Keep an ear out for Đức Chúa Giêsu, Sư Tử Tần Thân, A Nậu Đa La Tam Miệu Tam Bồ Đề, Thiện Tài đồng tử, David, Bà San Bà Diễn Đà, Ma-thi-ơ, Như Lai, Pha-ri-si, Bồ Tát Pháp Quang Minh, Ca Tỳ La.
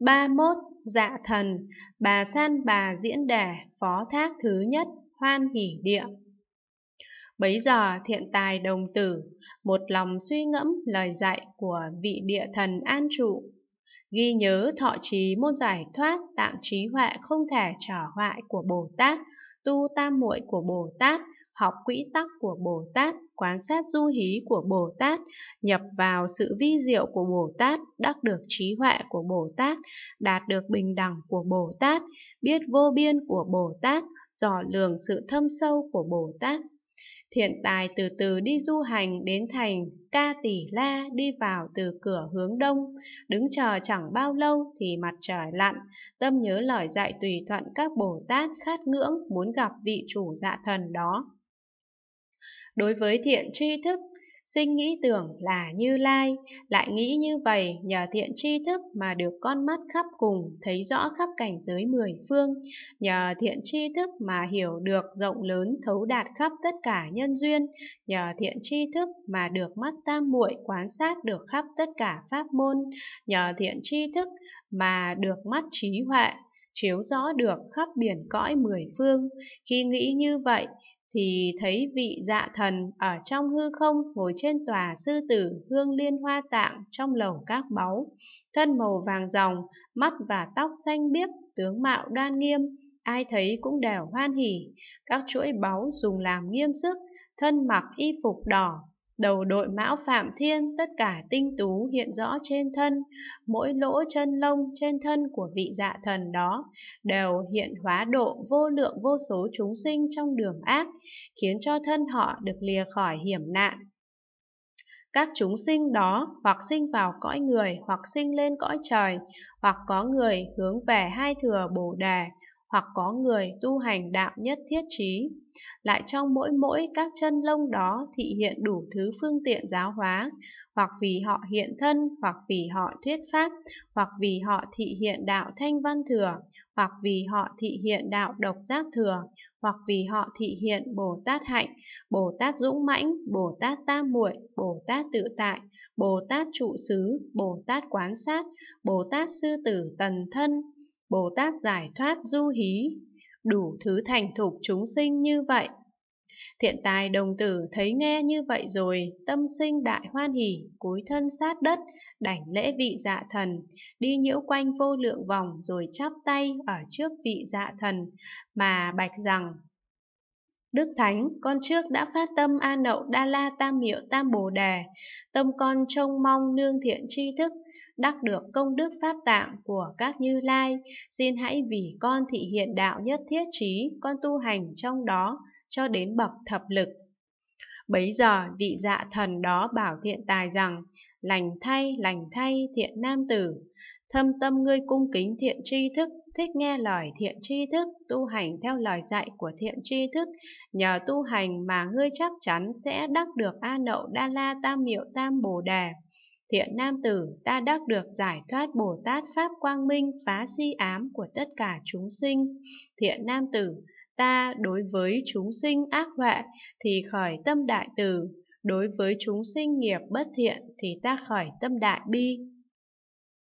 31. Dạ thần, Bà San Bà Diễn Đà, phó thác thứ nhất, hoan hỷ địa. Bấy giờ thiện tài đồng tử, một lòng suy ngẫm lời dạy của vị địa thần an trụ, ghi nhớ thọ trì môn giải thoát tạng trí huệ không thể trở hoại của Bồ Tát, tu tam muội của Bồ Tát, học quỹ tắc của Bồ Tát, quán sát du hí của Bồ Tát, nhập vào sự vi diệu của Bồ Tát, đắc được trí huệ của Bồ Tát, đạt được bình đẳng của Bồ Tát, biết vô biên của Bồ Tát, dò lường sự thâm sâu của Bồ Tát. Thiện tài từ từ đi du hành đến thành Ca Tỳ La, đi vào từ cửa hướng đông, đứng chờ chẳng bao lâu thì mặt trời lặn, tâm nhớ lời dạy tùy thuận các Bồ Tát, khát ngưỡng muốn gặp vị chủ dạ thần đó. Đối với thiện tri thức, sinh nghĩ tưởng là Như Lai, lại nghĩ như vậy, nhờ thiện tri thức mà được con mắt khắp cùng, thấy rõ khắp cảnh giới mười phương, nhờ thiện tri thức mà hiểu được rộng lớn, thấu đạt khắp tất cả nhân duyên, nhờ thiện tri thức mà được mắt tam muội quán sát được khắp tất cả pháp môn, nhờ thiện tri thức mà được mắt trí huệ chiếu rõ được khắp biển cõi mười phương. Khi nghĩ như vậy thì thấy vị dạ thần ở trong hư không ngồi trên tòa sư tử hương liên hoa tạng trong lầu các báu, thân màu vàng ròng, mắt và tóc xanh biếc, tướng mạo đoan nghiêm, ai thấy cũng đều hoan hỉ. Các chuỗi báu dùng làm nghiêm sức, thân mặc y phục đỏ, đầu đội mão phạm thiên, tất cả tinh tú hiện rõ trên thân, mỗi lỗ chân lông trên thân của vị dạ thần đó đều hiện hóa độ vô lượng vô số chúng sinh trong đường ác, khiến cho thân họ được lìa khỏi hiểm nạn. Các chúng sinh đó hoặc sinh vào cõi người, hoặc sinh lên cõi trời, hoặc có người hướng về hai thừa Bồ Đề, hoặc có người tu hành đạo nhất thiết trí. Lại trong mỗi các chân lông đó thị hiện đủ thứ phương tiện giáo hóa, hoặc vì họ hiện thân, hoặc vì họ thuyết pháp, hoặc vì họ thị hiện đạo thanh văn thừa, hoặc vì họ thị hiện đạo độc giác thừa, hoặc vì họ thị hiện Bồ Tát hạnh, Bồ Tát dũng mãnh, Bồ Tát tam muội, Bồ Tát tự tại, Bồ Tát trụ xứ, Bồ Tát quán sát, Bồ Tát sư tử tần thân, Bồ Tát giải thoát du hí, đủ thứ thành thục chúng sinh như vậy. Thiện tài đồng tử thấy nghe như vậy rồi, tâm sinh đại hoan hỉ, cúi thân sát đất, đảnh lễ vị dạ thần, đi nhiễu quanh vô lượng vòng rồi chắp tay ở trước vị dạ thần, mà bạch rằng: Đức Thánh, con trước đã phát tâm A Nậu Đa La Tam Miệu Tam Bồ Đề, tâm con trông mong nương thiện tri thức, đắc được công đức pháp tạng của các Như Lai, xin hãy vì con thị hiện đạo nhất thiết trí, con tu hành trong đó cho đến bậc thập lực. Bấy giờ vị dạ thần đó bảo thiện tài rằng: lành thay thiện nam tử, thâm tâm ngươi cung kính thiện tri thức, thích nghe lời thiện tri thức, tu hành theo lời dạy của thiện tri thức, nhờ tu hành mà ngươi chắc chắn sẽ đắc được A Nậu Đa La Tam Miệu Tam Bồ Đề. Thiện nam tử, ta đắc được giải thoát Bồ Tát Pháp Quang Minh, phá si ám của tất cả chúng sinh. Thiện nam tử, ta đối với chúng sinh ác huệ thì khởi tâm đại từ, đối với chúng sinh nghiệp bất thiện thì ta khởi tâm đại bi.